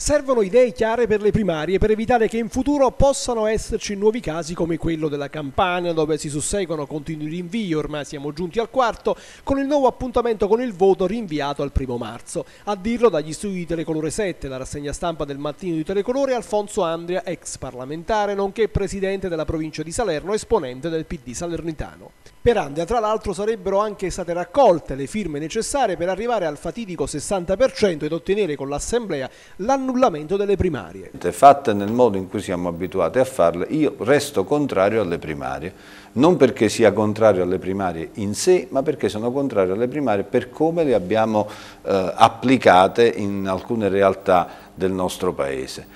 Servono idee chiare per le primarie per evitare che in futuro possano esserci nuovi casi come quello della Campania, dove si susseguono continui rinvii, ormai siamo giunti al quarto, con il nuovo appuntamento con il voto rinviato al 1° marzo. A dirlo dagli studi di Telecolore 7, la rassegna stampa del mattino di Telecolore, Alfonso Andria, ex parlamentare, nonché presidente della provincia di Salerno, esponente del PD salernitano. Per Andria, tra l'altro, sarebbero anche state raccolte le firme necessarie per arrivare al fatidico 60% ed ottenere con l'Assemblea l'annullamento delle primarie. Fatte nel modo in cui siamo abituati a farle, io resto contrario alle primarie. Non perché sia contrario alle primarie in sé, ma perché sono contrario alle primarie per come le abbiamo applicate in alcune realtà del nostro Paese.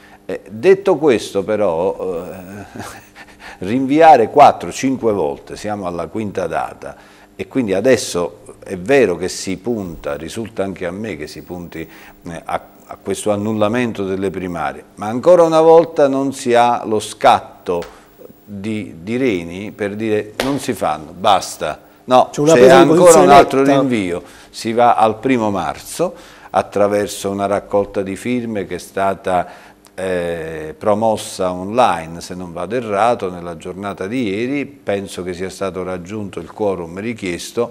Detto questo, però... Rinviare 4-5 volte, siamo alla quinta data e quindi adesso è vero che si punta, risulta anche a me che si punti a questo annullamento delle primarie, ma ancora una volta non si ha lo scatto di reni per dire non si fanno, basta. No, c'è ancora un altro rinvio, si va al 1° marzo attraverso una raccolta di firme che è stata... promossa online, se non vado errato, nella giornata di ieri, penso che sia stato raggiunto il quorum richiesto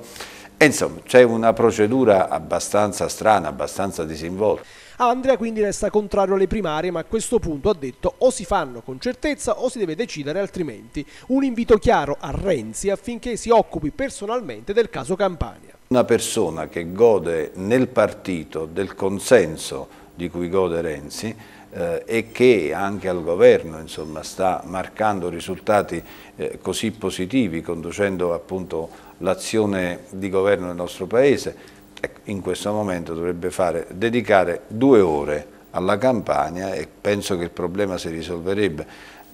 e insomma c'è una procedura abbastanza strana, abbastanza disinvolta. Andria quindi resta contrario alle primarie, ma a questo punto ha detto o si fanno con certezza o si deve decidere altrimenti. Un invito chiaro a Renzi affinché si occupi personalmente del caso Campania. Una persona che gode nel partito del consenso di cui gode Renzi e che anche al governo insomma, sta marcando risultati così positivi, conducendo appunto l'azione di governo del nostro Paese, in questo momento dovrebbe dedicare 2 ore alla Campania e penso che il problema si risolverebbe.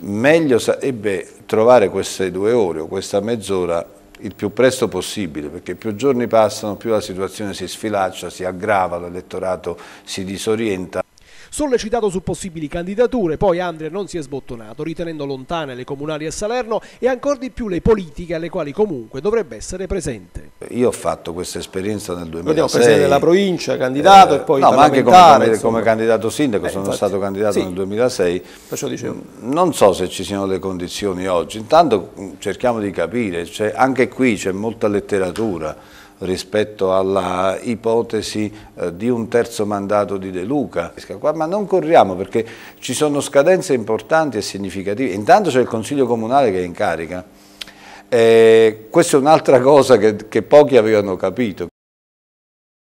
Meglio sarebbe trovare queste 2 ore o questa mezz'ora il più presto possibile, perché più giorni passano, più la situazione si sfilaccia, si aggrava, l'elettorato si disorienta. Sollecitato su possibili candidature, poi Andria non si è sbottonato, ritenendo lontane le comunali a Salerno e ancor di più le politiche alle quali comunque dovrebbe essere presente. Io ho fatto questa esperienza nel 2006. Io ero presidente della provincia, candidato e poi parlamentare. No, ma anche come candidato sindaco, sono stato candidato sì, nel 2006. Perciò dicevo. Non so se ci siano le condizioni oggi, intanto cerchiamo di capire, anche qui c'è molta letteratura rispetto alla ipotesi di un 3° mandato di De Luca, ma non corriamo perché ci sono scadenze importanti e significative, intanto c'è il Consiglio Comunale che è in carica, questa è un'altra cosa che pochi avevano capito.